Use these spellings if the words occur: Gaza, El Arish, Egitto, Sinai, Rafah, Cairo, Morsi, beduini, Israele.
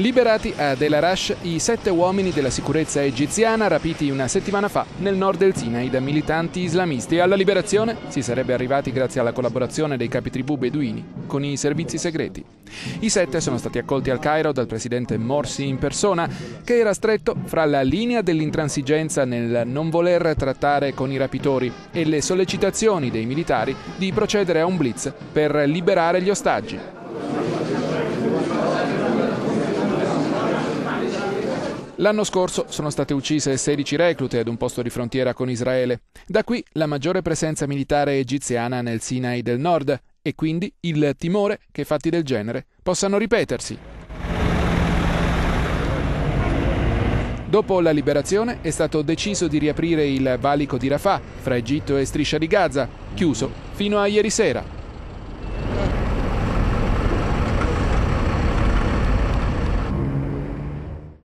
Liberati ad El Arish i 7 uomini della sicurezza egiziana rapiti una settimana fa nel nord del Sinai da militanti islamisti. Alla liberazione si sarebbe arrivati grazie alla collaborazione dei capi tribù beduini con i servizi segreti. I 7 sono stati accolti al Cairo dal presidente Morsi in persona, che era stretto fra la linea dell'intransigenza nel non voler trattare con i rapitori e le sollecitazioni dei militari di procedere a un blitz per liberare gli ostaggi. L'anno scorso sono state uccise 16 reclute ad un posto di frontiera con Israele. Da qui la maggiore presenza militare egiziana nel Sinai del Nord e quindi il timore che fatti del genere possano ripetersi. Dopo la liberazione è stato deciso di riaprire il valico di Rafah fra Egitto e Striscia di Gaza, chiuso fino a ieri sera.